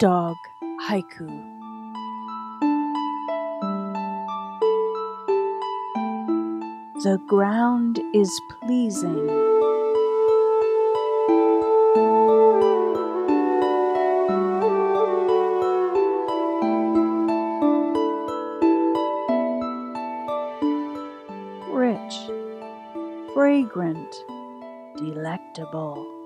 Dog Haiku. The ground is pleasing. Rich, fragrant, delectable.